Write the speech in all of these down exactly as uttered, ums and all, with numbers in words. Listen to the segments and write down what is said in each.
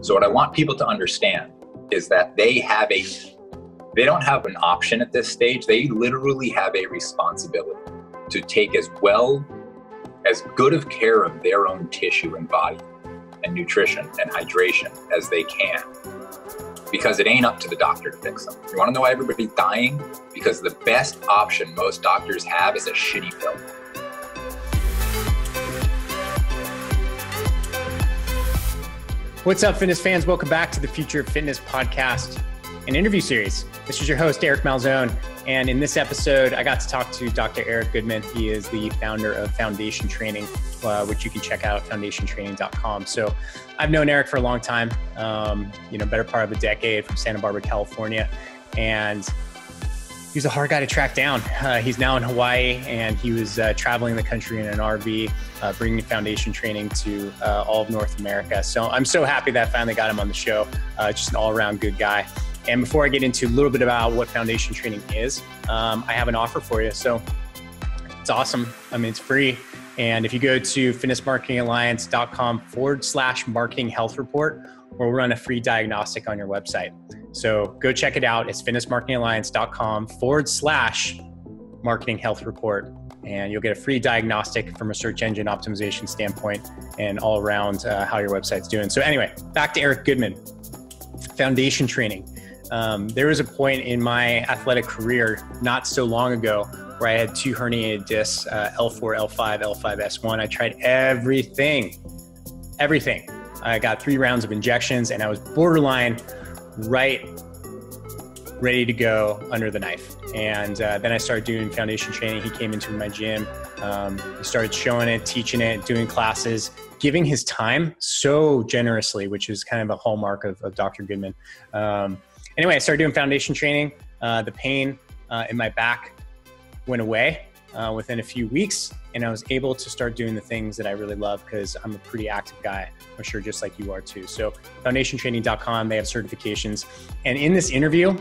So what I want people to understand is that they have a, they don't have an option at this stage. They literally have a responsibility to take as well, as good of care of their own tissue and body and nutrition and hydration as they can, because it ain't up to the doctor to fix them. You wanna know why everybody's dying? Because the best option most doctors have is a shitty pill. What's up, fitness fans? Welcome back to the Future of Fitness Podcast and interview series. This is your host, Eric Malzone. And in this episode, I got to talk to Doctor Eric Goodman. He is the founder of Foundation Training, uh, which you can check out at foundation training dot com. So I've known Eric for a long time, um, you know, better part of a decade, from Santa Barbara, California. And he's a hard guy to track down. Uh, he's now in Hawaii, and he was uh, traveling the country in an R V, uh, bringing Foundation Training to uh, all of North America. So I'm so happy that I finally got him on the show. Uh, just an all-around good guy. And before I get into a little bit about what Foundation Training is, um, I have an offer for you. So it's awesome. I mean, it's free. And if you go to fitness marketing alliance dot com forward slash marketing health report, we'll run a free diagnostic on your website. So go check it out. It's fitness marketing alliance dot com forward slash marketing health report. And you'll get a free diagnostic from a search engine optimization standpoint and all around uh, how your website's doing. So anyway, back to Eric Goodman, Foundation Training. Um, there was a point in my athletic career not so long ago where I had two herniated discs, uh, L four, L five, L five, S one. I tried everything, everything. I got three rounds of injections and I was borderline right, ready to go under the knife. And uh, then I started doing Foundation Training. He came into my gym, um, he started showing it, teaching it, doing classes, giving his time so generously, which is kind of a hallmark of, of Doctor Goodman. Um, Anyway, I started doing Foundation Training. Uh, the pain uh, in my back went away uh, within a few weeks, and I was able to start doing the things that I really love because I'm a pretty active guy. I'm sure just like you are too. So foundation training dot com, they have certifications. And in this interview,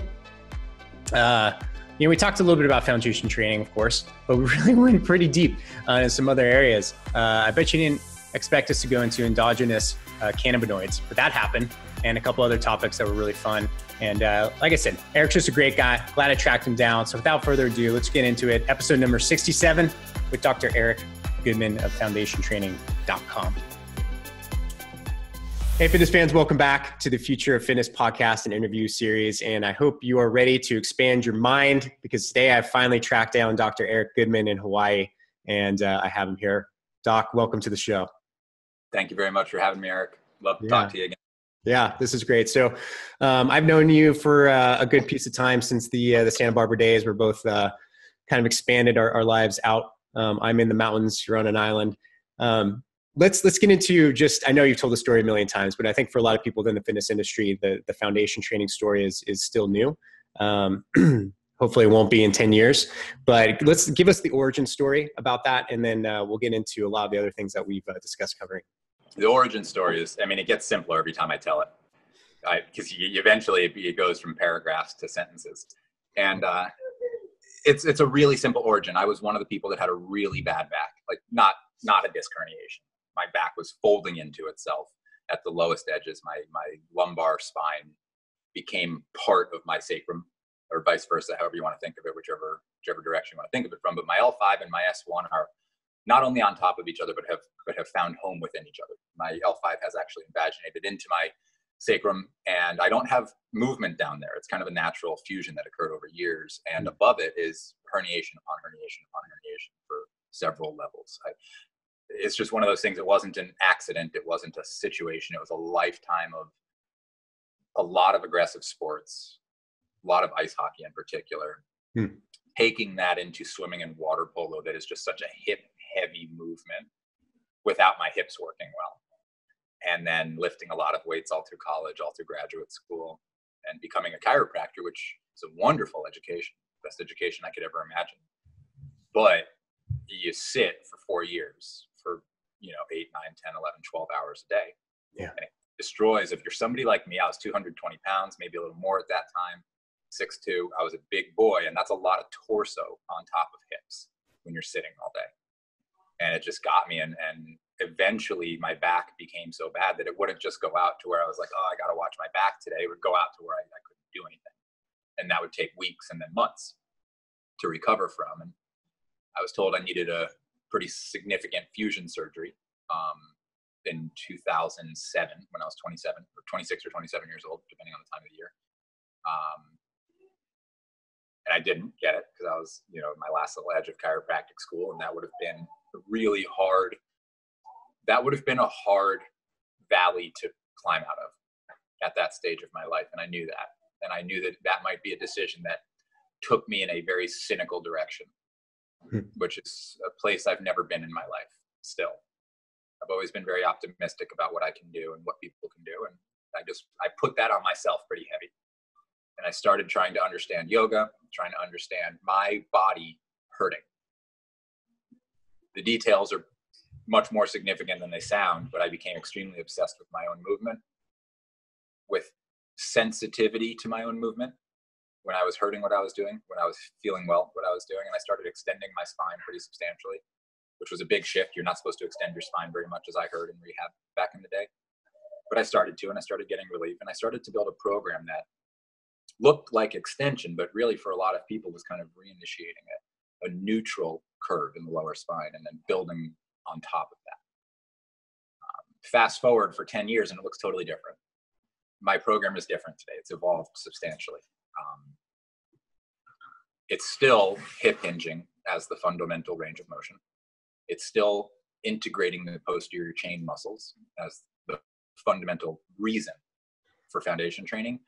uh, you know, we talked a little bit about Foundation Training, of course, but we really went pretty deep uh, in some other areas. Uh, I bet you didn't expect us to go into endogenous uh, cannabinoids, but that happened, and a couple other topics that were really fun. And uh, like I said, Eric's just a great guy. Glad I tracked him down. So without further ado, let's get into it. Episode number sixty-seven with Doctor Eric Goodman of foundation training dot com. Hey, fitness fans, welcome back to the Future of Fitness Podcast and interview series. And I hope you are ready to expand your mind, because today I've finally tracked down Doctor Eric Goodman in Hawaii, and uh, I have him here. Doc, welcome to the show. Thank you very much for having me, Eric. Love to yeah. talk to you again. Yeah, this is great. So um, I've known you for uh, a good piece of time since the uh, the Santa Barbara days. We're both uh, kind of expanded our, our lives out. Um, I'm in the mountains, you're on an island. Um, let's let's get into just, I know you've told the story a million times, but I think for a lot of people in the fitness industry, the, the Foundation Training story is is still new. Um, hopefully it won't be in ten years, but let's give us the origin story about that. And then uh, we'll get into a lot of the other things that we've uh, discussed covering. The origin story is, I mean, it gets simpler every time I tell it, because eventually it goes from paragraphs to sentences. And uh, it's, it's a really simple origin. I was one of the people that had a really bad back, like not, not a disc herniation. My back was folding into itself at the lowest edges. My, my lumbar spine became part of my sacrum, or vice versa, however you want to think of it, whichever, whichever direction you want to think of it from. But my L five and my S one are not only on top of each other, but have, but have found home within each other. My L five has actually invaginated into my sacrum, and I don't have movement down there. It's kind of a natural fusion that occurred over years. And above it is herniation upon herniation upon herniation for several levels. I, it's just one of those things. It wasn't an accident. It wasn't a situation. It was a lifetime of a lot of aggressive sports, a lot of ice hockey in particular, hmm. taking that into swimming and water polo that is just such a hip, heavy movement without my hips working well. And then lifting a lot of weights all through college, all through graduate school, and becoming a chiropractor, which is a wonderful education, best education I could ever imagine. But you sit for four years for, you know, eight, nine, ten, eleven, twelve hours a day. Yeah. And it destroys. If you're somebody like me, I was two hundred twenty pounds, maybe a little more at that time, six two. I was a big boy, and that's a lot of torso on top of hips when you're sitting all day. And it just got me, and, and eventually my back became so bad that it wouldn't just go out to where I was like, oh, I got to watch my back today. It would go out to where I, I couldn't do anything. And that would take weeks and then months to recover from. And I was told I needed a pretty significant fusion surgery um, in two thousand seven when I was twenty-seven or twenty-six or twenty-seven years old, depending on the time of the year. Um, and I didn't get it because I was, you know, my last little edge of chiropractic school. And that would have been really hard. That would have been a hard valley to climb out of at that stage of my life. And I knew that. And I knew that that might be a decision that took me in a very cynical direction, which is a place I've never been in my life still. I've always been very optimistic about what I can do and what people can do. And I just, I put that on myself pretty heavy. And I started trying to understand yoga, trying to understand my body hurting. The details are much more significant than they sound, but I became extremely obsessed with my own movement, with sensitivity to my own movement. When I was hurting, what I was doing, when I was feeling well, what I was doing. And I started extending my spine pretty substantially, which was a big shift. You're not supposed to extend your spine very much, as I heard in rehab back in the day. But I started to, and I started getting relief. And I started to build a program that looked like extension, but really for a lot of people was kind of reinitiating it, a neutral curve in the lower spine and then building on top of that. Um, fast forward for ten years and it looks totally different. My program is different today. It's evolved substantially. Um, it's still hip hinging as the fundamental range of motion. It's still integrating the posterior chain muscles as the fundamental reason for foundation training,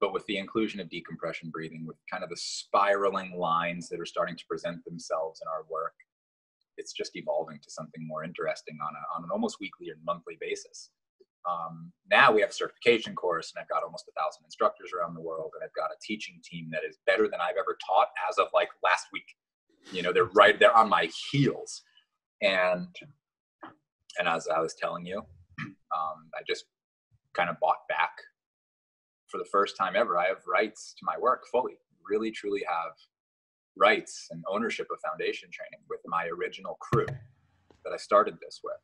but with the inclusion of decompression breathing, with kind of the spiraling lines that are starting to present themselves in our work, it's just evolving to something more interesting on, a, on an almost weekly or monthly basis. Um, now we have a certification course, and I've got almost a thousand instructors around the world, and I've got a teaching team that is better than I've ever taught as of like last week. You know, they're right there on my heels. And, and as I was telling you, um, I just kind of bought back for the first time ever. I have rights to my work fully, really, truly have rights and ownership of foundation training with my original crew that I started this with.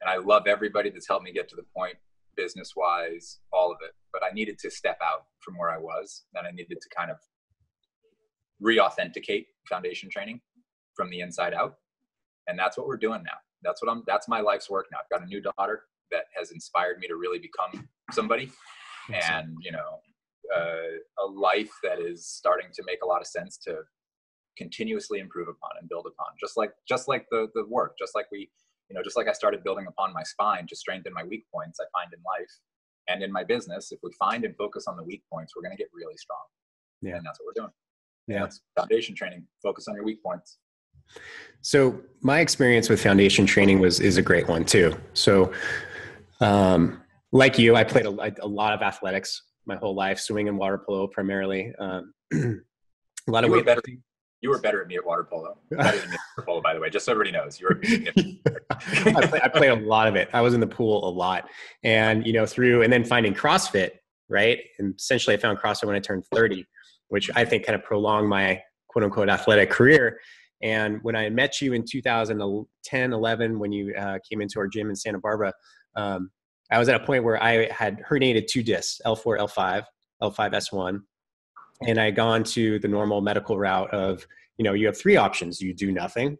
And I love everybody that's helped me get to the point, business-wise, all of it. But I needed to step out from where I was, and I needed to kind of re-authenticate foundation training from the inside out. And that's what we're doing now. That's what I'm. That's my life's work now. I've got a new daughter that has inspired me to really become somebody, and you know, uh, a life that is starting to make a lot of sense to continuously improve upon and build upon. Just like, just like the the work, just like we. You know, just like I started building upon my spine to strengthen my weak points I find in life and in my business, if we find and focus on the weak points, we're going to get really strong. Yeah. And that's what we're doing. Yeah. That's foundation training. Focus on your weak points. So my experience with foundation training was, is a great one too. So um, like you, I played a, a lot of athletics my whole life, swimming and water polo primarily. Um, a lot you of weight better. You were better at me at water polo. Better than me at water polo, by the way, just so everybody knows. You were. I, play, I played a lot of it. I was in the pool a lot, and you know, through and then finding CrossFit, right? And essentially, I found CrossFit when I turned thirty, which I think kind of prolonged my quote unquote athletic career. And when I met you in two thousand ten, eleven, when you uh, came into our gym in Santa Barbara, um, I was at a point where I had herniated two discs: L four, L five, L five S one. And I had gone to the normal medical route of, you know, you have three options. You do nothing,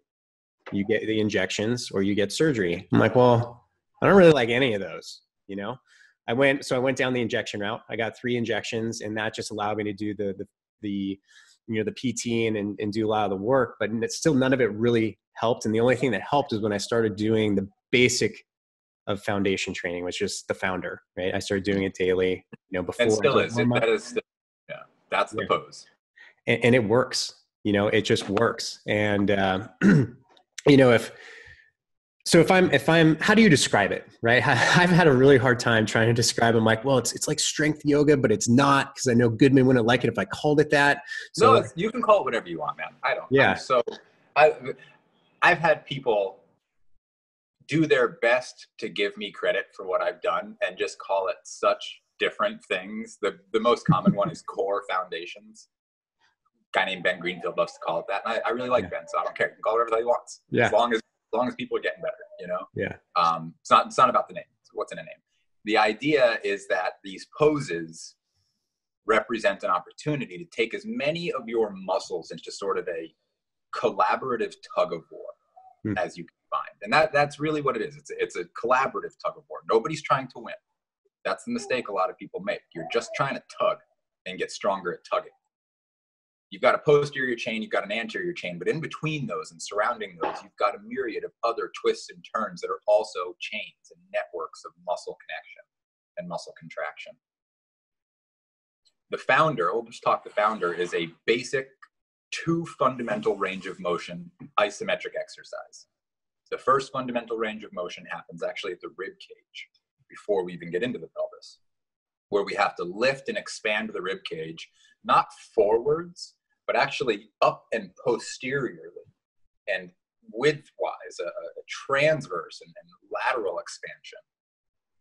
you get the injections, or you get surgery. I'm like, well, I don't really like any of those, you know? I went, so I went down the injection route. I got three injections, and that just allowed me to do the, the, the you know, the P T and, and, and do a lot of the work, but it's still none of it really helped. And the only thing that helped is when I started doing the basic of foundation training, which is the founder, right? I started doing it daily, you know, before. It still is. It, that is still, yeah. That's the yeah. pose. And, and it works, you know, it just works. And, uh, you know, if, so if I'm, if I'm, how do you describe it? Right. I, I've had a really hard time trying to describe it. I'm like, well, it's, it's like strength yoga, but it's not, because I know Goodman wouldn't like it if I called it that. So no, you can call it whatever you want, man. I don't. Yeah. I'm so I, I've had people do their best to give me credit for what I've done and just call it such different things. The the most common one is core foundations. A guy named Ben Greenfield loves to call it that. And I, I really like yeah. Ben, so I don't care. You can call it whatever he wants. Yeah. As long as long as people are getting better, you know? Yeah. Um, it's not, it's not about the name. It's what's in a name. The idea is that these poses represent an opportunity to take as many of your muscles into sort of a collaborative tug of war mm. as you can find. And that, that's really what it is. It's a, it's a collaborative tug of war. Nobody's trying to win. That's the mistake a lot of people make. You're just trying to tug and get stronger at tugging. You've got a posterior chain, you've got an anterior chain, but in between those and surrounding those, you've got a myriad of other twists and turns that are also chains and networks of muscle connection and muscle contraction. The founder, we'll just talk the founder, is a basic two fundamental range of motion isometric exercise. The first fundamental range of motion happens actually at the rib cage before we even get into the pelvis, where we have to lift and expand the rib cage, not forwards, but actually up and posteriorly and widthwise, a, a transverse and, and lateral expansion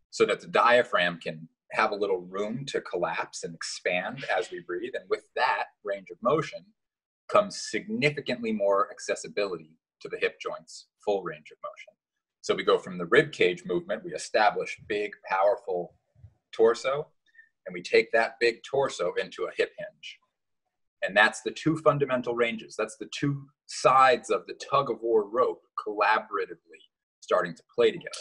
so that the diaphragm can have a little room to collapse and expand as we breathe. And with that range of motion comes significantly more accessibility to the hip joints, full range of motion. So we go from the rib cage movement, we establish big, powerful torso, and we take that big torso into a hip hinge. And that's the two fundamental ranges. That's the two sides of the tug of war rope collaboratively starting to play together.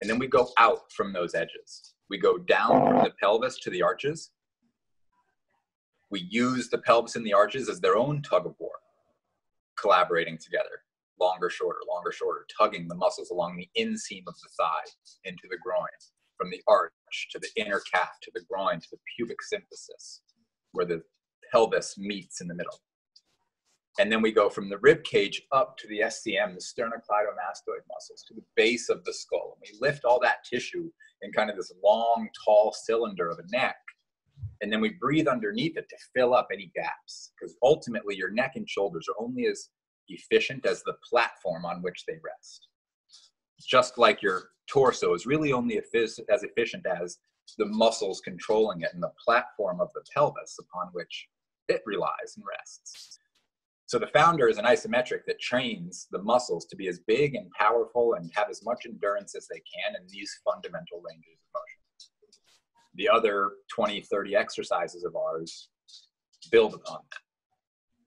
And then we go out from those edges. We go down from the pelvis to the arches. We use the pelvis and the arches as their own tug of war, collaborating together, longer, shorter, longer, shorter, tugging the muscles along the inseam of the thigh into the groin, from the arch to the inner calf, to the groin, to the pubic symphysis, where the pelvis meets in the middle. And then we go from the rib cage up to the S C M, the sternocleidomastoid muscles, to the base of the skull. And we lift all that tissue in kind of this long, tall cylinder of a neck. And then we breathe underneath it to fill up any gaps, because ultimately your neck and shoulders are only as efficient as the platform on which they rest. Just like your torso is really only as efficient as the muscles controlling it and the platform of the pelvis upon which it relies and rests. So the founder is an isometric that trains the muscles to be as big and powerful and have as much endurance as they can in these fundamental ranges of motion. The other twenty, thirty exercises of ours build upon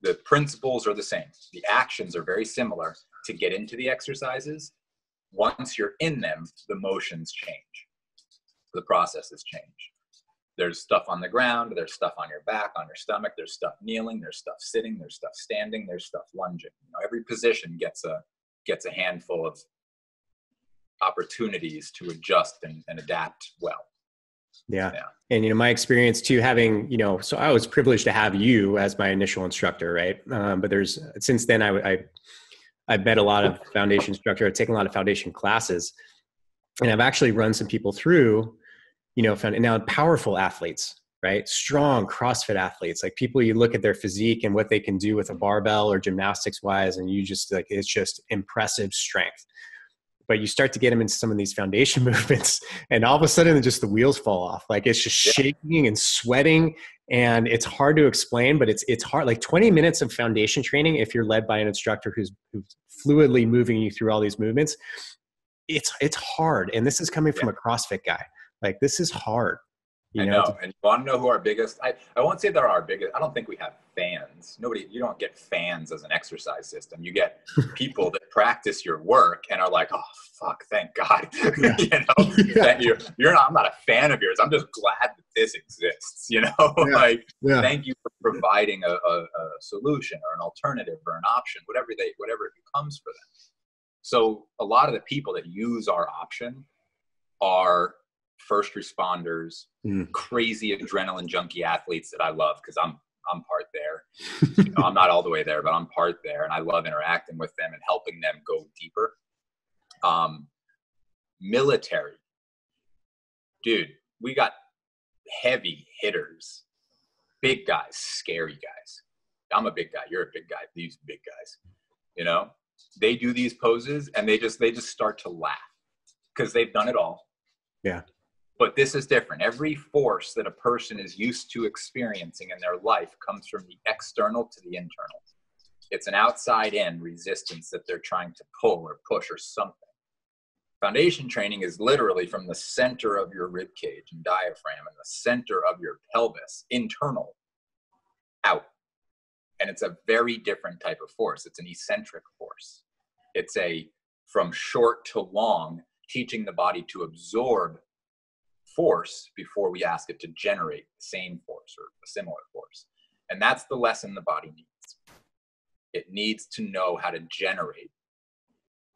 that. The principles are the same. The actions are very similar to get into the exercises. Once you're in them, the motions change. The processes change. There's stuff on the ground, there's stuff on your back, on your stomach, there's stuff kneeling, there's stuff sitting, there's stuff standing, there's stuff lunging. You know, every position gets a, gets a handful of opportunities to adjust and, and adapt well. Yeah. yeah. And, you know, my experience too, having, you know, so I was privileged to have you as my initial instructor, right? Um, but there's, since then I, I, I've met a lot of foundation instructor, I've taken a lot of foundation classes, and I've actually run some people through, you know, found, and now powerful athletes, right? Strong CrossFit athletes, like people, you look at their physique and what they can do with a barbell or gymnastics wise. And you just like, it's just impressive strength. But you start to get them into some of these foundation movements, and all of a sudden just the wheels fall off. Like it's just yeah. shaking and sweating, and it's hard to explain, but it's, it's hard. Like twenty minutes of foundation training, if you're led by an instructor who's, who's fluidly moving you through all these movements, it's, it's hard. And this is coming from yeah. a CrossFit guy. Like this is hard. You I know, know. And you want to know who our biggest, I, I won't say they're our biggest. I don't think we have fans. Nobody, you don't get fans as an exercise system. You get people that practice your work and are like, oh fuck, thank God. Yeah. you know, yeah. that you're, you're not, I'm not a fan of yours. I'm just glad that this exists. You know, yeah. like yeah. thank you for providing a, a, a solution or an alternative or an option, whatever they, whatever it becomes for them. So a lot of the people that use our option are first responders, mm. crazy adrenaline junkie athletes that I love, because I'm I'm part there. You know, I'm not all the way there, but I'm part there, and I love interacting with them and helping them go deeper. Um, military, dude, we got heavy hitters, big guys, scary guys. I'm a big guy. You're a big guy. These big guys, you know, they do these poses and they just they just start to laugh because they've done it all. Yeah. But this is different. Every force that a person is used to experiencing in their life comes from the external to the internal. It's an outside in resistance that they're trying to pull or push or something. Foundation training is literally from the center of your rib cage and diaphragm and the center of your pelvis, internal, out. And it's a very different type of force. It's an eccentric force. It's a from short to long, teaching the body to absorb force before we ask it to generate the same force or a similar force. And that's the lesson the body needs. It needs to know how to generate,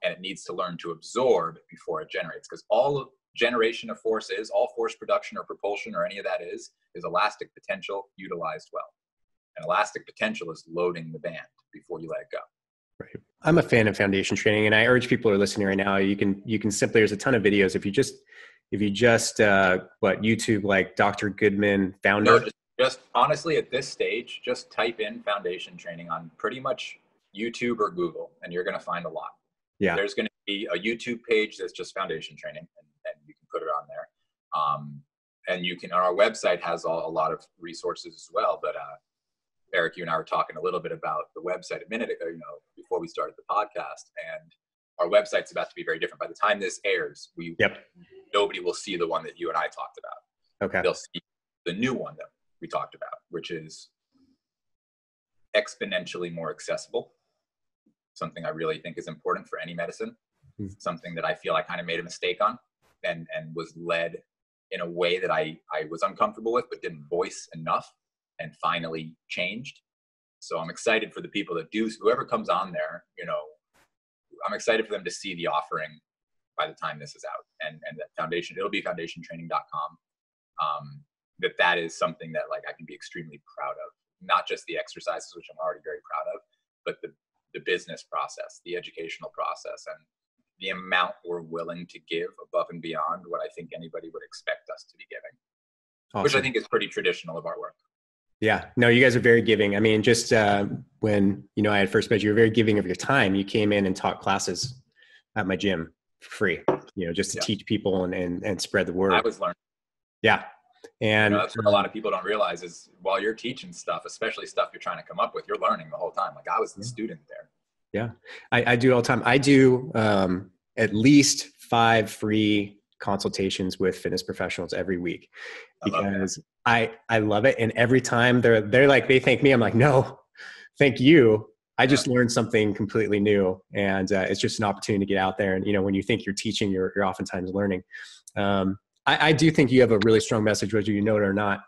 and it needs to learn to absorb before it generates, because all generation of force is, all force production or propulsion or any of that is, is elastic potential utilized well. And elastic potential is loading the band before you let it go. Right. I'm a fan of foundation training, and I urge people who are listening right now, you can, you can simply, there's a ton of videos. If you just, if you just, uh, what, YouTube, like Doctor Goodman, founder. No, just, just honestly at this stage, just type in foundation training on pretty much YouTube or Google, and you're going to find a lot. Yeah. There's going to be a YouTube page that's just foundation training, and, and you can put it on there. Um, and you can, our website has all, a lot of resources as well, but, uh, Eric, you and I were talking a little bit about the website a minute ago, you know, before we started the podcast, and our website's about to be very different. By the time this airs, we yep. nobody will see the one that you and I talked about. Okay. They'll see the new one that we talked about, which is exponentially more accessible, something I really think is important for any medicine, mm-hmm. something that I feel I kind of made a mistake on and, and was led in a way that I, I was uncomfortable with but didn't voice enough. And finally changed. So I'm excited for the people that do, whoever comes on there, you know, I'm excited for them to see the offering by the time this is out. And and that foundation, it'll be foundation training dot com. Um, that that is something that like I can be extremely proud of. Not just the exercises, which I'm already very proud of, but the the business process, the educational process, and the amount we're willing to give above and beyond what I think anybody would expect us to be giving. Awesome. Which I think is pretty traditional of our work. Yeah. No, you guys are very giving. I mean, just uh, when, you know, I had first met you, you were very giving of your time. You came in and taught classes at my gym for free, you know, just to yeah. teach people and, and, and spread the word. I was learning. Yeah. And you know, that's what a lot of people don't realize is while you're teaching stuff, especially stuff you're trying to come up with, you're learning the whole time. Like I was the yeah. student there. Yeah. I, I do all the time. I do um, at least five free consultations with fitness professionals every week because I, I love it. And every time they're, they're like, they thank me. I'm like, no, thank you. I just learned something completely new. And uh, it's just an opportunity to get out there. And, you know, when you think you're teaching, you're, you're oftentimes learning. Um, I, I do think you have a really strong message, whether you know it or not,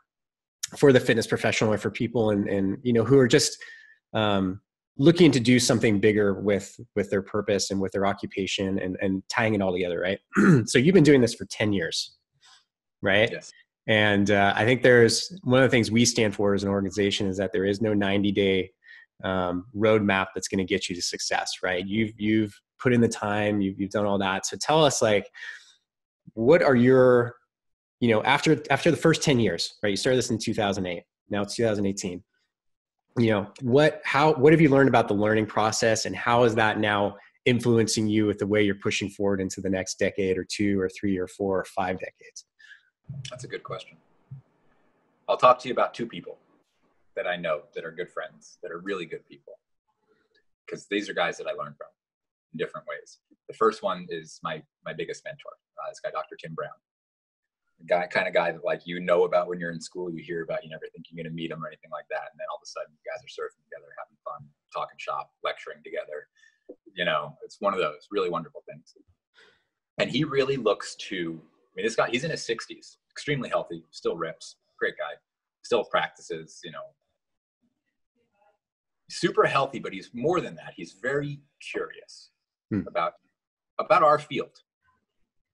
for the fitness professional or for people and, and, you know, who are just um, looking to do something bigger with, with their purpose and with their occupation and, and tying it all together. Right. So you've been doing this for ten years, right? Yes. And uh, I think there's one of the things we stand for as an organization is that there is no ninety day um, roadmap that's going to get you to success, right? You've you've put in the time, you've you've done all that. So tell us, like, what are your, you know, after after the first ten years, right? You started this in two thousand eight. Now it's two thousand eighteen. You know, what how what have you learned about the learning process, and how is that now influencing you with the way you're pushing forward into the next decade or two or three or four or five decades? That's a good question. I'll talk to you about two people that I know that are good friends, that are really good people, because these are guys that I learned from in different ways. The first one is my my biggest mentor, uh, this guy, Doctor Tim Brown. The guy, kind of guy that like you know about when you're in school, you hear about, you never think you're going to meet him or anything like that, and then all of a sudden you guys are surfing together, having fun, talking shop, lecturing together. You know, it's one of those really wonderful things. And he really looks to I mean, this guy, he's in his sixties, extremely healthy, still rips, great guy, still practices, you know, super healthy, but he's more than that. He's very curious hmm. about, about our field,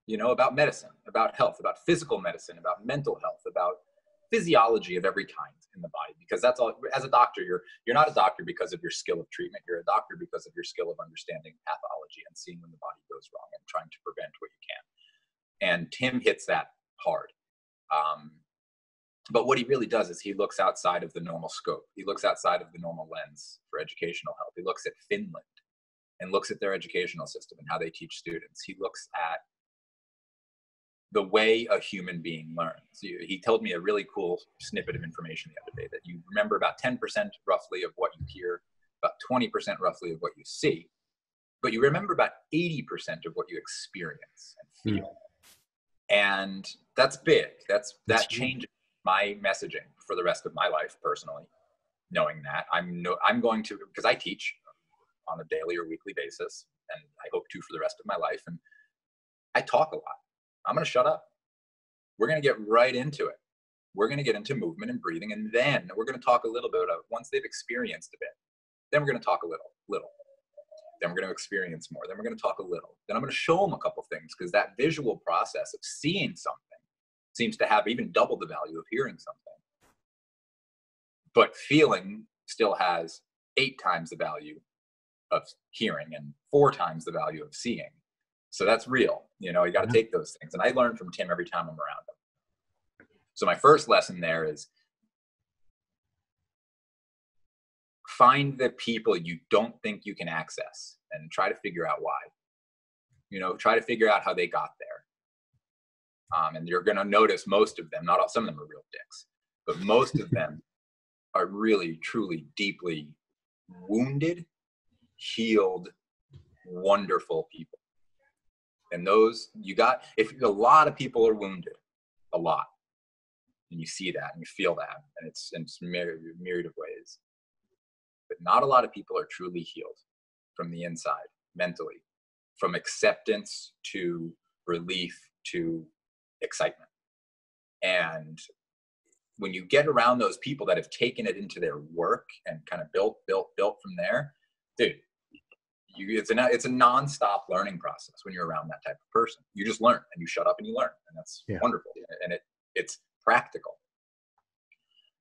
you know, about medicine, about health, about physical medicine, about mental health, about physiology of every kind in the body, because that's all, as a doctor, you're, you're not a doctor because of your skill of treatment. You're a doctor because of your skill of understanding pathology and seeing when the body goes wrong and trying to prevent what you can. And Tim hits that hard. Um, but what he really does is he looks outside of the normal scope. He looks outside of the normal lens for educational help. He looks at Finland and looks at their educational system and how they teach students. He looks at the way a human being learns. He told me a really cool snippet of information the other day that you remember about ten percent roughly of what you hear about twenty percent roughly of what you see, but you remember about eighty percent of what you experience and feel. Mm. And that's big. That's, that changes my messaging for the rest of my life personally, knowing that I'm no, I'm going to, because I teach on a daily or weekly basis, and I hope to for the rest of my life. And I talk a lot. I'm going to shut up. We're going to get right into it. We're going to get into movement and breathing. And then we're going to talk a little bit of, once they've experienced a bit, then we're going to talk a little, little, then we're going to experience more. Then we're going to talk a little, then I'm going to show them a couple things, because that visual process of seeing something seems to have even double the value of hearing something. But feeling still has eight times the value of hearing and four times the value of seeing. So that's real. You know, you got to take those things. And I learn from Tim every time I'm around him. So my first lesson there is find the people you don't think you can access and try to figure out why. You know, try to figure out how they got there. Um, and you're going to notice most of them, not all, some of them are real dicks, but most of them are really, truly, deeply wounded, healed, wonderful people. And those you got, if a lot of people are wounded, a lot, and you see that and you feel that, and it's in myriad, myriad of ways, but not a lot of people are truly healed from the inside, mentally, from acceptance to relief to excitement. And when you get around those people that have taken it into their work and kind of built, built, built from there, dude, You, it's, a, it's a nonstop learning process when you're around that type of person. You just learn and you shut up and you learn. And that's yeah. wonderful. And it it's practical.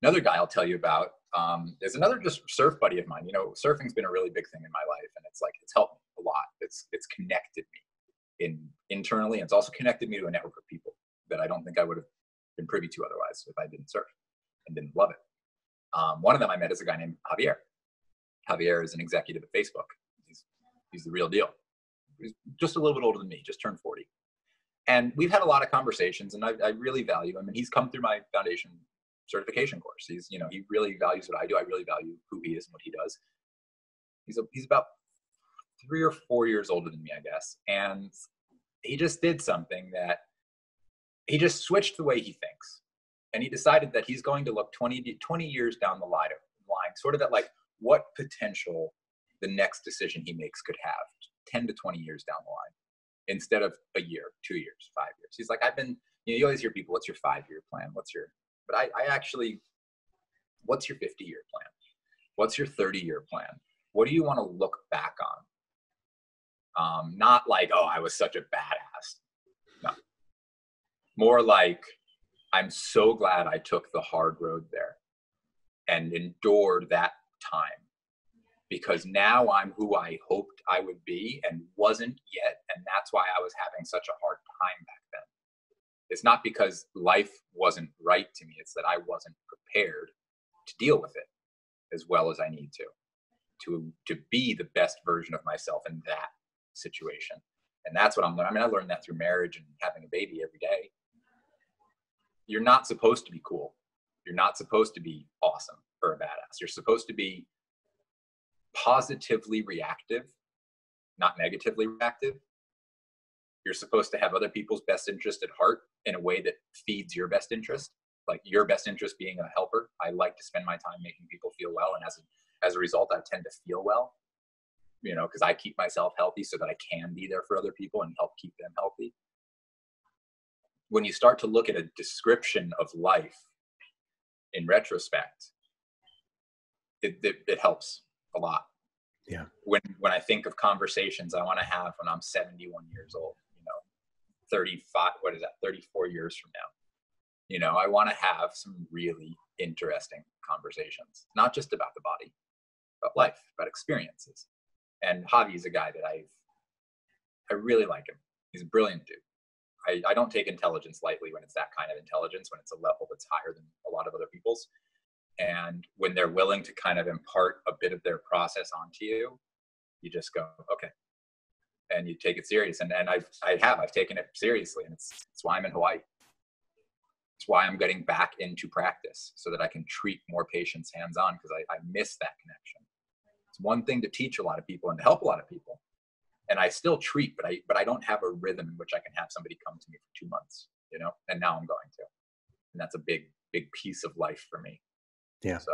Another guy I'll tell you about um, is another just surf buddy of mine. You know, surfing's been a really big thing in my life. And it's like, it's helped me a lot. It's, it's connected me in, internally. And it's also connected me to a network of people that I don't think I would have been privy to otherwise if I didn't surf and didn't love it. Um, one of them I met is a guy named Javier. Javier is an executive at Facebook. He's the real deal. He's just a little bit older than me, just turned forty. And we've had a lot of conversations, and I, I really value him. And he's come through my foundation certification course. He's, you know, he really values what I do. I really value who he is and what he does. He's, a, he's about three or four years older than me, I guess. And he just did something that he just switched the way he thinks. And he decided that he's going to look twenty, twenty years down the line, sort of at like what potential the next decision he makes could have ten to twenty years down the line instead of a year, two years, five years. He's like, I've been, you know, you always hear people, what's your five year plan? What's your, but I, I actually, what's your fifty year plan? What's your thirty year plan? What do you want to look back on? Um, not like, oh, I was such a badass. No. More like, I'm so glad I took the hard road there and endured that time, because now I'm who I hoped I would be and wasn't yet. And that's why I was having such a hard time back then. It's not because life wasn't right to me. It's that I wasn't prepared to deal with it as well as I need to, to, to be the best version of myself in that situation. And that's what I'm learning. I mean, I learned that through marriage and having a baby every day. You're not supposed to be cool. You're not supposed to be awesome or a badass. You're supposed to be positively reactive, not negatively reactive. You're supposed to have other people's best interest at heart in a way that feeds your best interest, like your best interest being a helper. I like to spend my time making people feel well. And as a, as a result, I tend to feel well, you know, because I keep myself healthy so that I can be there for other people and help keep them healthy. When you start to look at a description of life in retrospect, it, it, it helps a lot. Yeah. When, when I think of conversations I want to have when I'm seventy-one years old, you know, thirty-five, what is that? thirty-four years from now, you know, I want to have some really interesting conversations, not just about the body, about life, about experiences. And Javi's a guy that I, I really like him. He's a brilliant dude. I, I don't take intelligence lightly when it's that kind of intelligence, when it's a level that's higher than a lot of other people's. And when they're willing to kind of impart a bit of their process onto you, you just go, okay. And you take it serious. And, and I've, I have, I've taken it seriously. And it's, it's why I'm in Hawaii. It's why I'm getting back into practice so that I can treat more patients hands-on, because I, I miss that connection. It's one thing to teach a lot of people and to help a lot of people. And I still treat, but I, but I don't have a rhythm in which I can have somebody come to me for two months, you know, and now I'm going to, and that's a big, big piece of life for me. Yeah. So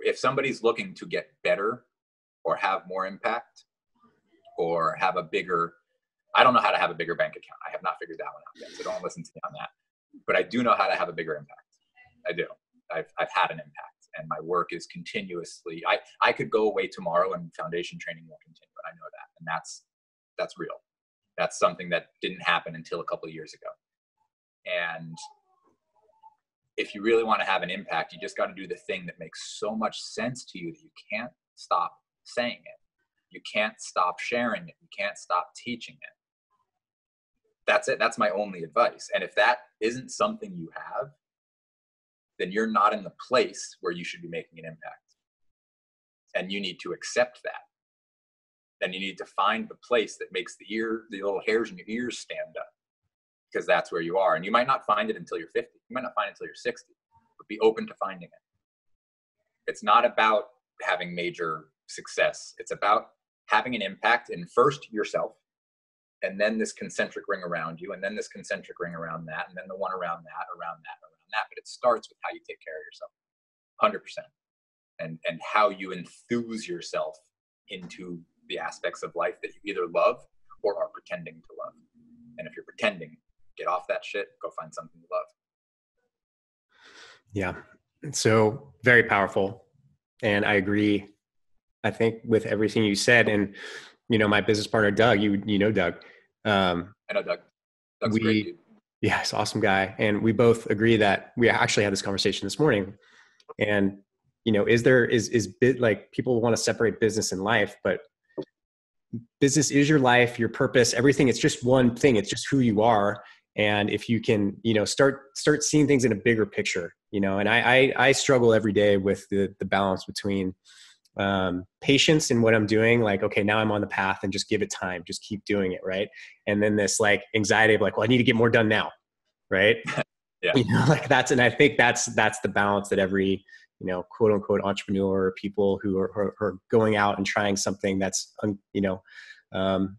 if somebody's looking to get better or have more impact or have a bigger, I don't know how to have a bigger bank account. I have not figured that one out yet. So don't listen to me on that, but I do know how to have a bigger impact. I do. I've, I've had an impact. And my work is continuously, I, I could go away tomorrow and foundation training will continue. And I know that. And that's, that's real. That's something that didn't happen until a couple of years ago. And if you really want to have an impact, you just got to do the thing that makes so much sense to you that you can't stop saying it. You can't stop sharing it. You can't stop teaching it. That's it. That's my only advice. And if that isn't something you have, then you're not in the place where you should be making an impact. And you need to accept that. Then you need to find the place that makes the ear, the little hairs in your ears stand up, because that's where you are. And you might not find it until you're fifty. You might not find it until you're sixty, but be open to finding it. It's not about having major success. It's about having an impact in first yourself, and then this concentric ring around you, and then this concentric ring around that, and then the one around that, around that, around that. But it starts with how you take care of yourself, one hundred percent, and, and how you enthuse yourself into the aspects of life that you either love or are pretending to love. And if you're pretending, get off that shit, go find something you love. Yeah. So very powerful. And I agree, I think, with everything you said. And, you know, my business partner, Doug, you, you know, Doug, um, I know Doug. Doug's we, great dude. Yeah, he's an awesome guy. And we both agree that we actually had this conversation this morning. And, you know, is there, is, is bit like people want to separate business and life, but business is your life, your purpose, everything. It's just one thing. It's just who you are. And if you can, you know, start, start seeing things in a bigger picture, you know, and I, I, I struggle every day with the, the balance between, um, patience in what I'm doing. Like, okay, now I'm on the path and just give it time, just keep doing it. Right. And then this like anxiety of like, well, I need to get more done now. Right. Yeah. You know, like that's, and I think that's, that's the balance that every, you know, quote unquote entrepreneur, people who are, are, are going out and trying something that's, un, you know, um,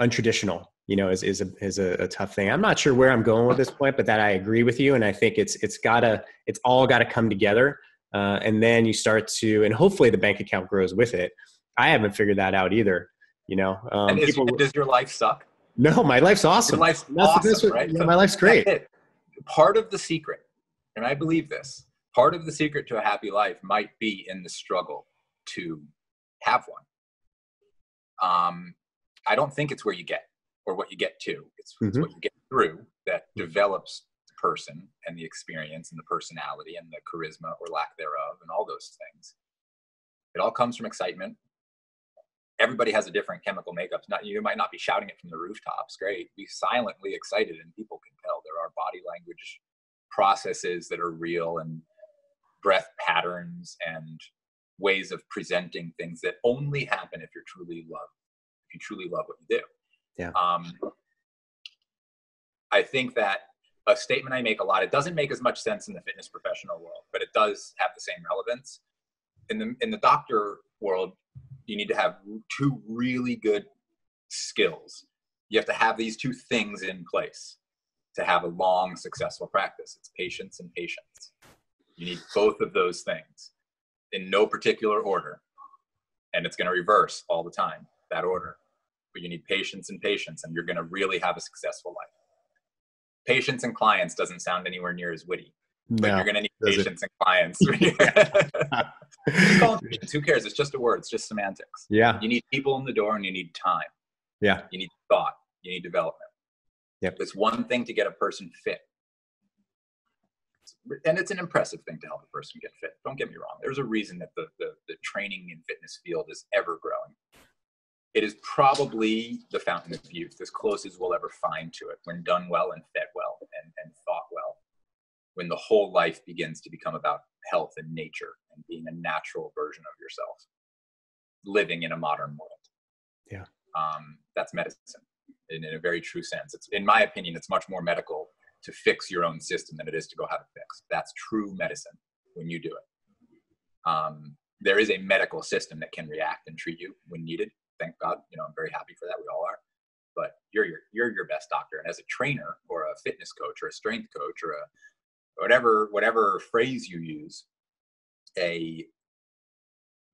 untraditional, you know, is, is a, is a, a tough thing. I'm not sure where I'm going with this point, but that I agree with you. And I think it's, it's gotta, it's all gotta come together. Uh, and then you start to, and hopefully the bank account grows with it. I haven't figured that out either. You know, um, and is, people, does your life suck? No, my life's awesome. Your life's awesome, that's, right? Yeah, my life's great. Part of the secret, and I believe this, part of the secret to a happy life might be in the struggle to have one. Um, I don't think it's where you get or what you get to. It's, mm-hmm. it's what you get through that develops the person and the experience and the personality and the charisma or lack thereof and all those things. It all comes from excitement. Everybody has a different chemical makeup. Not, you might not be shouting it from the rooftops. Great. Be silently excited and people can tell. There are body language processes that are real and breath patterns and ways of presenting things that only happen if you're truly love, if you truly love what you do. Yeah. Um, I think that a statement I make a lot, it doesn't make as much sense in the fitness professional world, but it does have the same relevance. In the, in the doctor world, you need to have two really good skills. You have to have these two things in place to have a long, successful practice. It's patience and patience. You need both of those things in no particular order. And it's going to reverse all the time, that order. But you need patience and patience, and you're going to really have a successful life. Patience and clients doesn't sound anywhere near as witty. But no, you're going to need patience and clients. Who cares? It's just a word. It's just semantics. Yeah. You need people in the door, and you need time. Yeah. You need thought. You need development. Yep. It's one thing to get a person fit. And it's an impressive thing to help a person get fit. Don't get me wrong. There's a reason that the, the, the training and fitness field is ever growing. It is probably the fountain of youth, as close as we'll ever find to it, when done well and fed well and, and thought well, when the whole life begins to become about health and nature and being a natural version of yourself, living in a modern world. Yeah. Um, that's medicine. In, in a very true sense. It's, in my opinion, it's much more medical to fix your own system than it is to go have it fixed. That's true medicine when you do it. Um, there is a medical system that can react and treat you when needed. Thank God, you know, I'm very happy for that. We all are. But you're your, you're your best doctor. And as a trainer or a fitness coach or a strength coach or a whatever, whatever phrase you use, a,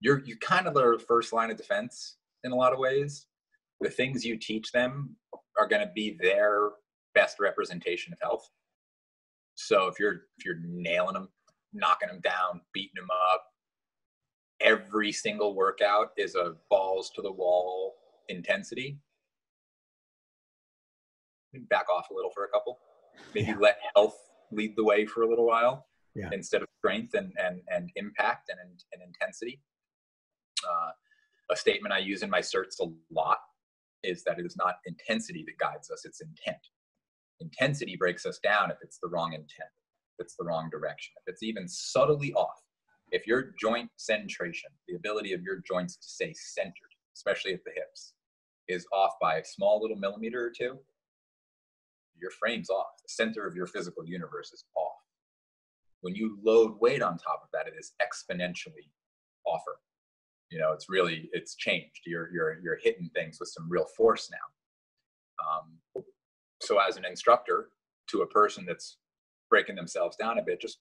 you're, you kind of the first line of defense in a lot of ways. The things you teach them are going to be their best representation of health. So if you're, if you're nailing them, knocking them down, beating them up, every single workout is a balls to the wall intensity, back off a little for a couple, maybe yeah. let health lead the way for a little while yeah. instead of strength and, and, and impact and, and intensity. Uh, a statement I use in my certs a lot is that it is not intensity that guides us, it's intent. Intensity breaks us down if it's the wrong intent, if it's the wrong direction, if it's even subtly off. If your joint centration, the ability of your joints to stay centered, especially at the hips, is off by a small little millimeter or two, your frame's off. The center of your physical universe is off. When you load weight on top of that, it is exponentially offer. You know, it's really, it's changed. You're, you're, you're hitting things with some real force now. Um, so as an instructor to a person that's breaking themselves down a bit, just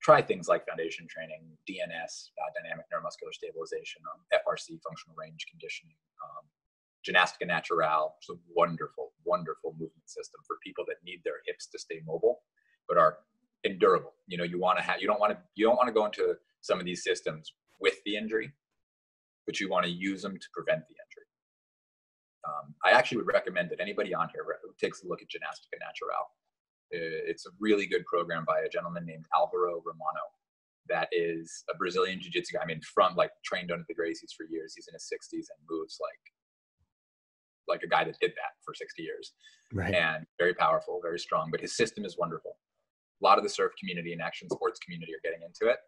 try things like foundation training, D N S, uh, dynamic neuromuscular stabilization, um, F R C, functional range conditioning, um, Gymnastica Naturale, which is a wonderful, wonderful movement system for people that need their hips to stay mobile, but are endurable. You know, you want to have, you don't want to, you don't want to go into some of these systems with the injury, but you want to use them to prevent the injury. Um, I actually would recommend that anybody on here takes a look at Gymnastica Naturale. It's a really good program by a gentleman named Alvaro Romano. That is a Brazilian jiu-jitsu guy. I mean, from like trained under the Gracies for years. He's in his sixties and moves like like a guy that did that for sixty years. Right. And very powerful, very strong. But his system is wonderful. A lot of the surf community and action sports community are getting into it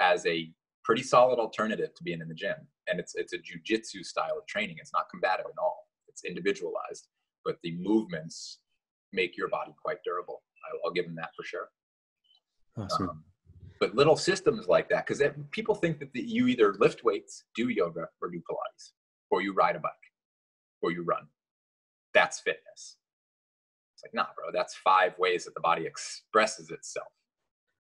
as a pretty solid alternative to being in the gym. And it's it's a jiu-jitsu style of training. It's not combative at all. It's individualized. But the movements make your body quite durable. I'll give them that for sure. Awesome. Um, but little systems like that, because people think that the, you either lift weights, do yoga, or do Pilates, or you ride a bike, or you run. That's fitness. It's like, nah, bro, that's five ways that the body expresses itself.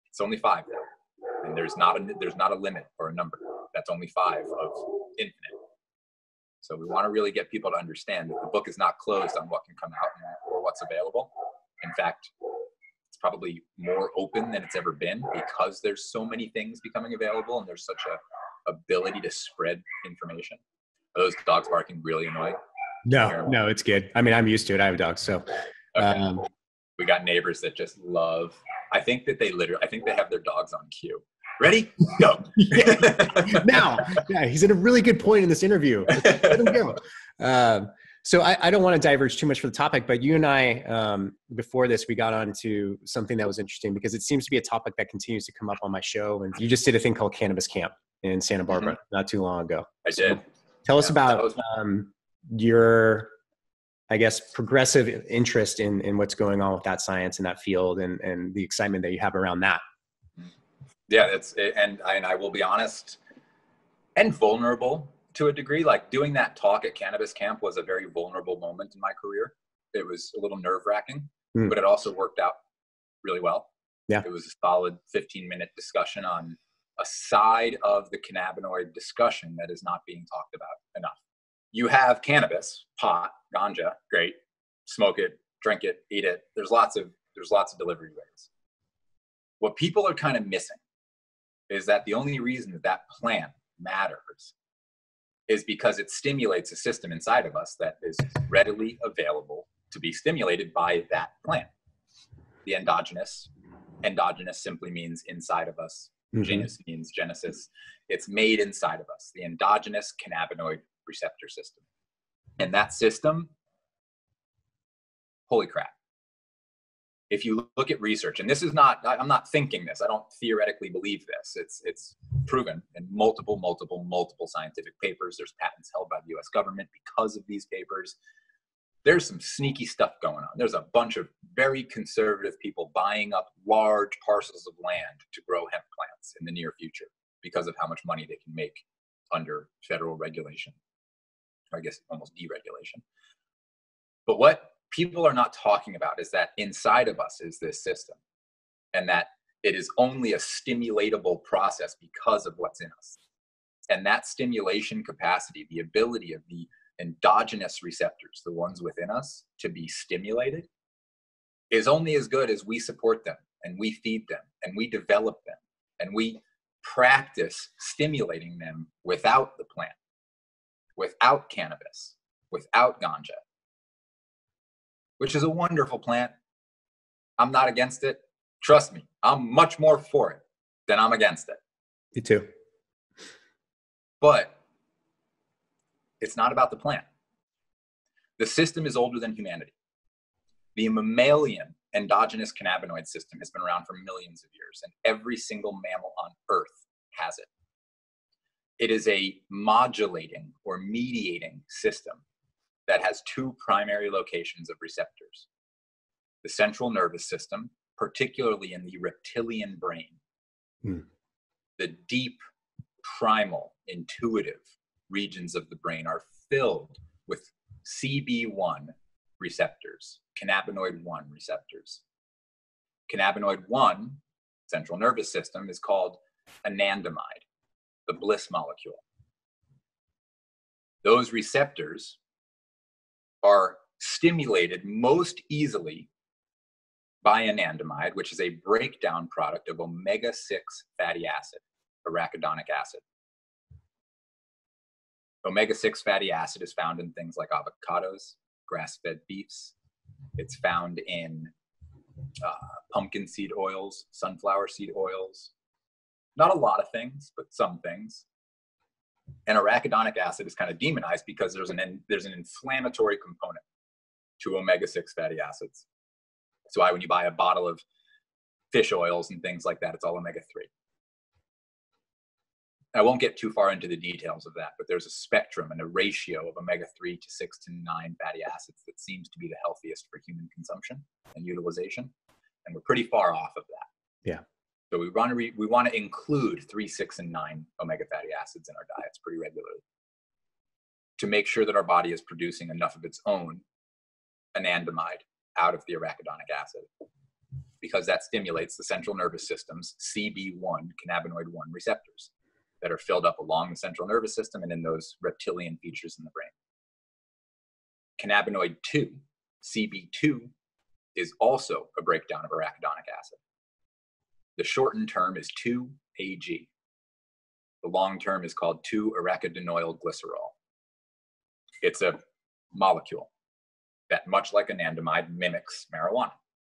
It's only five now. And there's not a, there's not a limit or a number. That's only five of infinite. So we want to really get people to understand that the book is not closed on what can come out or what's available. In fact, it's probably more open than it's ever been because there's so many things becoming available and there's such a ability to spread information. Are those dogs barking really annoying? No, no, it's good. I mean, I'm used to it. I have dogs, so. Okay. Um, we got neighbors that just love, I think that they literally, I think they have their dogs on cue. Ready? Go. Now, yeah, he's at a really good point in this interview. Let him go. Um, so I, I don't want to diverge too much from the topic, but you and I, um, before this, we got on to something that was interesting because it seems to be a topic that continues to come up on my show. And you just did a thing called Cannabis Camp in Santa Barbara mm-hmm. not too long ago. I did. So tell yeah, us about was- um, your, I guess, progressive interest in, in what's going on with that science and that field and, and the excitement that you have around that. Yeah, that's it, and I, and I will be honest and vulnerable to a degree. Like doing that talk at Cannabis Camp was a very vulnerable moment in my career. It was a little nerve-wracking, mm. but it also worked out really well. Yeah, it was a solid fifteen-minute discussion on a side of the cannabinoid discussion that is not being talked about enough. You have cannabis, pot, ganja, great. Smoke it, drink it, eat it. There's lots of there's lots of delivery ways. What people are kind of missing is that the only reason that that plant matters is because it stimulates a system inside of us that is readily available to be stimulated by that plant. The endogenous, endogenous simply means inside of us. Mm-hmm. Genus means genesis. It's made inside of us, the endogenous cannabinoid receptor system. And that system, holy crap. If you look at research, and this is not, I'm not thinking this, I don't theoretically believe this. It's it's proven in multiple, multiple, multiple scientific papers. There's patents held by the U S government because of these papers. There's some sneaky stuff going on. There's a bunch of very conservative people buying up large parcels of land to grow hemp plants in the near future. because of how much money they can make under federal regulation, or I guess almost deregulation. But what people are not talking about is that inside of us is this system, and that it is only a stimulatable process because of what's in us. And that stimulation capacity, the ability of the endogenous receptors, the ones within us, to be stimulated, is only as good as we support them, and we feed them, and we develop them, and we practice stimulating them without the plant, without cannabis, without ganja, which is a wonderful plant. I'm not against it. Trust me, I'm much more for it than I'm against it. Me too. But it's not about the plant. The system is older than humanity. The mammalian endogenous cannabinoid system has been around for millions of years, and every single mammal on Earth has it. It is a modulating or mediating system that has two primary locations of receptors. The central nervous system, particularly in the reptilian brain, hmm. the deep, primal, intuitive regions of the brain are filled with C B one receptors, cannabinoid one receptors. Cannabinoid one, central nervous system, is called anandamide, the bliss molecule. Those receptors are stimulated most easily by anandamide, which is a breakdown product of omega six fatty acid, arachidonic acid. Omega six fatty acid is found in things like avocados, grass-fed beefs. It's found in uh, pumpkin seed oils, sunflower seed oils. Not a lot of things, but some things. And arachidonic acid is kind of demonized because there's an, there's an inflammatory component to omega six fatty acids. That's why when you buy a bottle of fish oils and things like that, it's all omega three. I won't get too far into the details of that, but there's a spectrum and a ratio of omega three to six to nine fatty acids that seems to be the healthiest for human consumption and utilization. And we're pretty far off of that. Yeah. So we want to, re- we want to include three, six, and nine omega fatty acids in our diets pretty regularly to make sure that our body is producing enough of its own anandamide out of the arachidonic acid, because that stimulates the central nervous system's C B one, cannabinoid one receptors that are filled up along the central nervous system and in those reptilian features in the brain. Cannabinoid two, C B two, is also a breakdown of arachidonic acid. The shortened term is two A G. The long term is called two arachidonoyl glycerol. It's a molecule that, much like anandamide, mimics marijuana.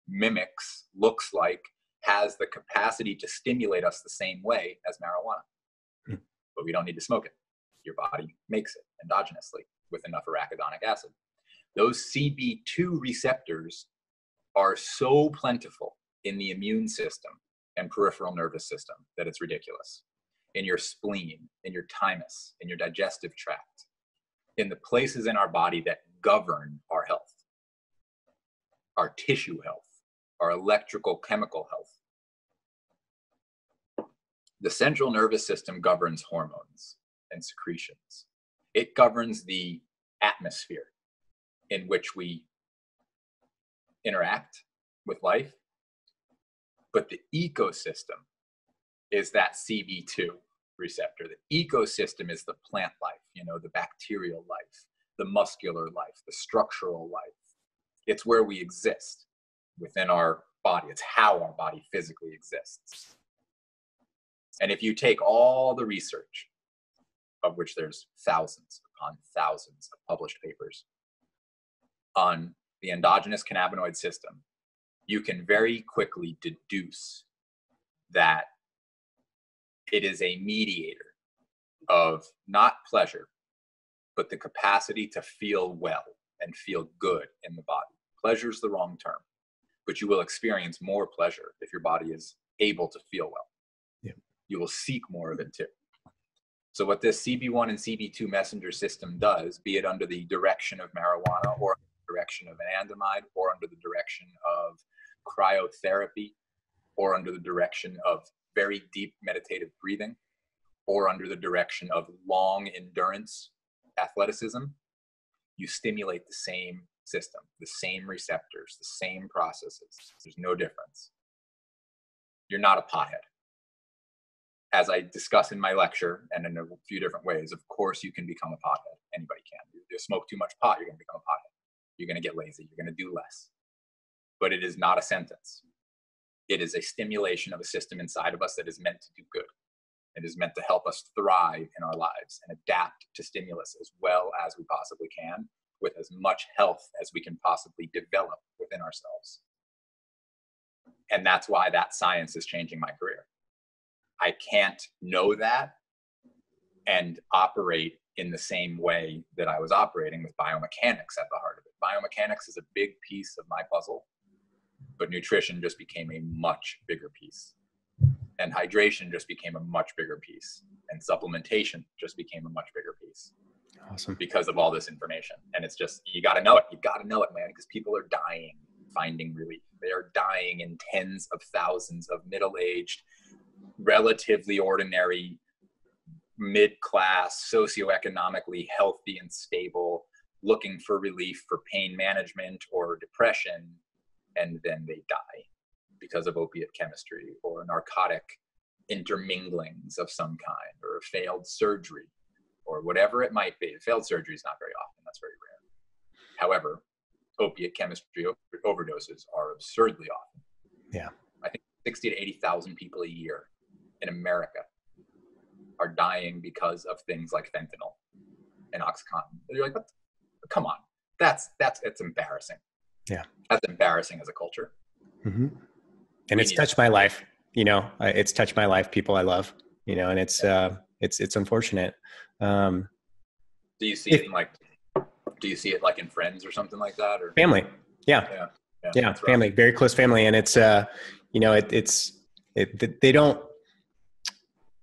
Mimics, looks like, has the capacity to stimulate us the same way as marijuana. But we don't need to smoke it. Your body makes it endogenously with enough arachidonic acid. Those C B two receptors are so plentiful in the immune system and peripheral nervous system that it's ridiculous. In your spleen, in your thymus, in your digestive tract, in the places in our body that govern our health, our tissue health, our electrical chemical health. The central nervous system governs hormones and secretions. It governs the atmosphere in which we interact with life. But the ecosystem is that C B two receptor. The ecosystem is the plant life, you know, the bacterial life, the muscular life, the structural life. It's where we exist within our body. It's how our body physically exists. And if you take all the research, of which there's thousands upon thousands of published papers on the endogenous cannabinoid system, you can very quickly deduce that it is a mediator of not pleasure, but the capacity to feel well and feel good in the body. Pleasure is the wrong term, but you will experience more pleasure if your body is able to feel well. You will seek more of it too. So what this C B one and C B two messenger system does, be it under the direction of marijuana or under the direction of anandamide or under the direction of cryotherapy or under the direction of very deep meditative breathing, or under the direction of long endurance athleticism, you stimulate the same system, the same receptors, the same processes. There's no difference. You're not a pothead. As I discuss in my lecture and in a few different ways, of course you can become a pothead. Anybody can. If you smoke too much pot, you're going to become a pothead. You're going to get lazy. You're going to do less. But it is not a sentence. It is a stimulation of a system inside of us that is meant to do good. It is meant to help us thrive in our lives and adapt to stimulus as well as we possibly can, with as much health as we can possibly develop within ourselves. And that's why that science is changing my career. I can't know that and operate in the same way that I was operating with biomechanics at the heart of it. Biomechanics is a big piece of my puzzle, but nutrition just became a much bigger piece. And hydration just became a much bigger piece. And supplementation just became a much bigger piece. Awesome. Because of all this information. And it's just, you got to know it. You got to know it, man, because people are dying finding relief. They are dying in tens of thousands of middle-aged, relatively ordinary, mid-class, socioeconomically healthy and stable, looking for relief for pain management or depression, and then they die because of opiate chemistry or narcotic interminglings of some kind, or a failed surgery, or whatever it might be. Failed surgery is not very often. That's very rare. However, opiate chemistry overdoses are absurdly often. Yeah. I think sixty to eighty thousand people a year in America are dying because of things like fentanyl and OxyContin. You're like, what? Come on. That's, that's, it's embarrassing. Yeah. That's embarrassing as a culture. Mm-hmm. And we it's touched my life, you know, it's touched my life, people I love, you know, and it's, uh, it's, it's unfortunate. Um, do you see it in like, do you see it like in friends or something like that? Or family? Yeah. Yeah. Yeah. yeah family, rough. Very close family. And it's, uh, you know, it, it's, it, they don't,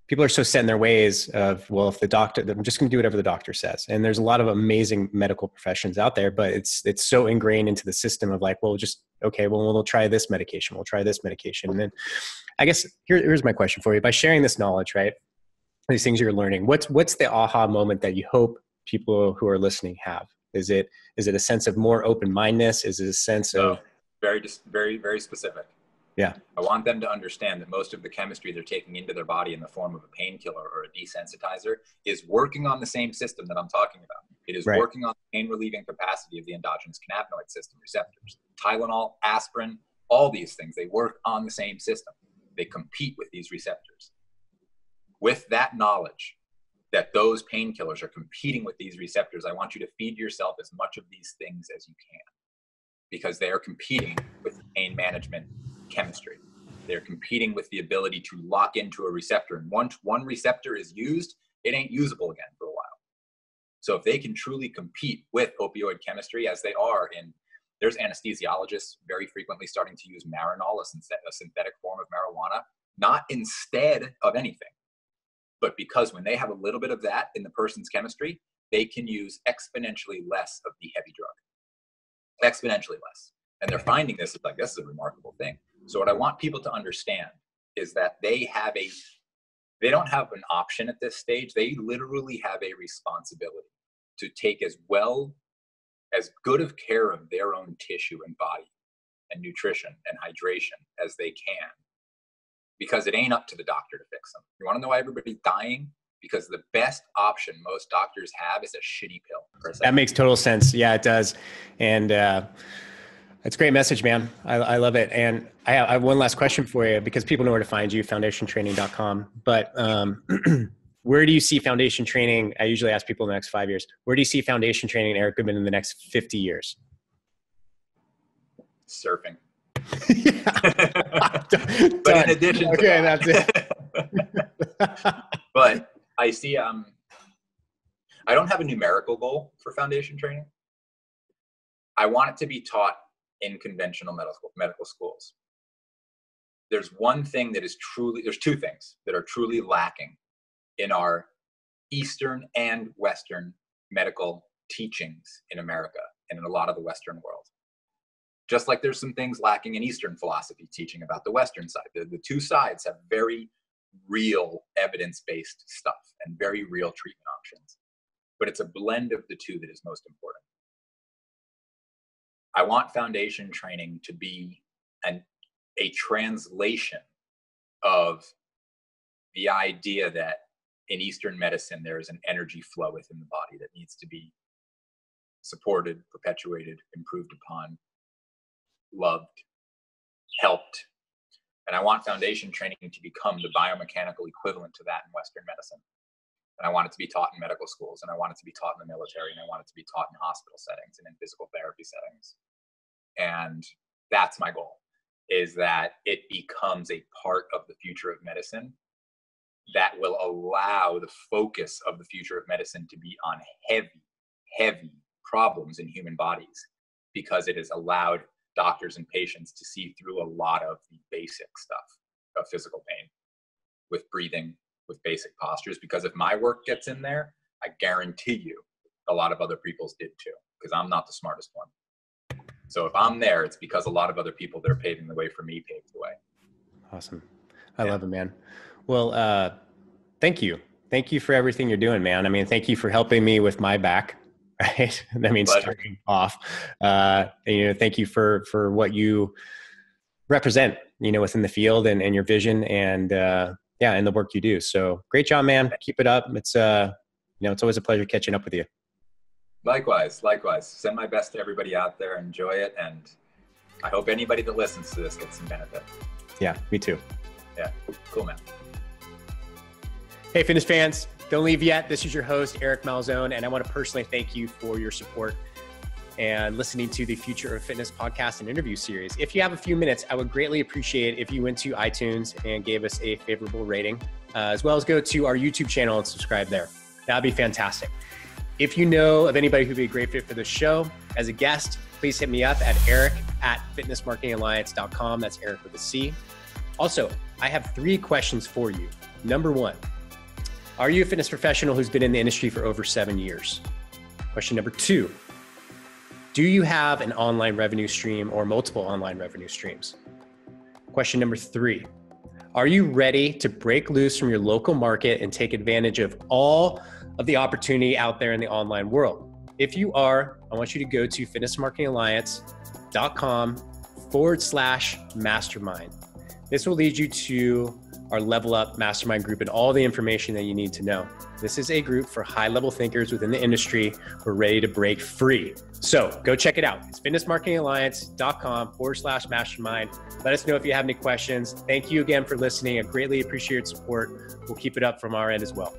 people are so set in their ways of, well, if the doctor, I'm just going to do whatever the doctor says. And there's a lot of amazing medical professions out there, but it's, it's so ingrained into the system of like, well, just, okay, well, we'll try this medication. We'll try this medication. And then I guess here, here's my question for you. By sharing this knowledge, right, these things you're learning, what's, what's the aha moment that you hope people who are listening have? Is it, is it a sense of more open-mindedness? Is it a sense so, of very, just very, very specific? Yeah. I want them to understand that most of the chemistry they're taking into their body in the form of a painkiller or a desensitizer is working on the same system that I'm talking about. It is right. working on the pain relieving capacity of the endogenous cannabinoid system receptors. Tylenol, aspirin, all these things, they work on the same system. They compete with these receptors. With that knowledge that those painkillers are competing with these receptors, I want you to feed yourself as much of these things as you can, because they are competing with pain management chemistry. They're competing with the ability to lock into a receptor. And once one receptor is used, it ain't usable again for a while. So if they can truly compete with opioid chemistry as they are in, there's anesthesiologists very frequently starting to use Marinol, a, synthet- a synthetic form of marijuana, not instead of anything, but because when they have a little bit of that in the person's chemistry, they can use exponentially less of the heavy drug. Exponentially less. And they're finding this, it's like, this is a remarkable thing. So what I want people to understand is that they have a, they don't have an option at this stage. They literally have a responsibility to take as well, as good of care of their own tissue and body and nutrition and hydration as they can, because it ain't up to the doctor to fix them. You want to know why everybody's dying? Because the best option most doctors have is a shitty pill. That makes total sense. Yeah, it does. And, uh, it's a great message, man. I, I love it. And I have, I have one last question for you, because people know where to find you, foundation training dot com. But um, where do you see Foundation Training? I usually ask people in the next five years, where do you see Foundation Training and Eric Goodman in the next fifty years? Surfing. But in addition to okay, that, that's it. But I see, um, I don't have a numerical goal for Foundation Training. I want it to be taught in conventional medical medical schools. There's one thing that is truly, there's two things that are truly lacking in our Eastern and Western medical teachings in America and in a lot of the Western world. Just like there's some things lacking in Eastern philosophy teaching about the Western side. The, the two sides have very real evidence-based stuff and very real treatment options. But it's a blend of the two that is most important. I want foundation training to be an, a translation of the idea that in Eastern medicine, there is an energy flow within the body that needs to be supported, perpetuated, improved upon, loved, helped. And I want foundation training to become the biomechanical equivalent to that in Western medicine. And I want it to be taught in medical schools, and I want it to be taught in the military, and I want it to be taught in hospital settings and in physical therapy settings. And that's my goal, is that it becomes a part of the future of medicine that will allow the focus of the future of medicine to be on heavy, heavy problems in human bodies, because it has allowed doctors and patients to see through a lot of the basic stuff of physical pain with breathing, with basic postures, because if my work gets in there, I guarantee you a lot of other people's did too, because I'm not the smartest one. So if I'm there, it's because a lot of other people that are paving the way for me paved the way. Awesome. I yeah. love it, man. Well, uh, thank you. Thank you for everything you're doing, man. I mean, thank you for helping me with my back, right? That means Pleasure. starting off. Uh, and, you know, thank you for, for what you represent, you know, within the field and, and your vision and, uh, yeah, and the work you do. So great job, man. Keep it up. It's uh, you know, it's always a pleasure catching up with you. Likewise, likewise. Send my best to everybody out there. Enjoy it. And I hope anybody that listens to this gets some benefit. Yeah, me too. Yeah, cool, man. Hey, fitness fans, don't leave yet. This is your host, Eric Malzone, and I want to personally thank you for your support and listening to the Future of Fitness podcast and interview series. If you have a few minutes, I would greatly appreciate it if you went to iTunes and gave us a favorable rating, uh, as well as go to our YouTube channel and subscribe there. That'd be fantastic. If you know of anybody who'd be a great fit for this show as a guest, please hit me up at eric at fitness marketing alliance dot com. That's Eric with a C. Also, I have three questions for you. Number one, are you a fitness professional who's been in the industry for over seven years? Question number two, do you have an online revenue stream or multiple online revenue streams? Question number three, are you ready to break loose from your local market and take advantage of all of the opportunity out there in the online world? If you are, I want you to go to fitness marketing alliance dot com forward slash mastermind. This will lead you to our Level Up Mastermind group and all the information that you need to know. This is a group for high-level thinkers within the industry who are ready to break free. So go check it out. It's fitness marketing alliance dot com forward slash mastermind. Let us know if you have any questions. Thank you again for listening. I greatly appreciate your support. We'll keep it up from our end as well.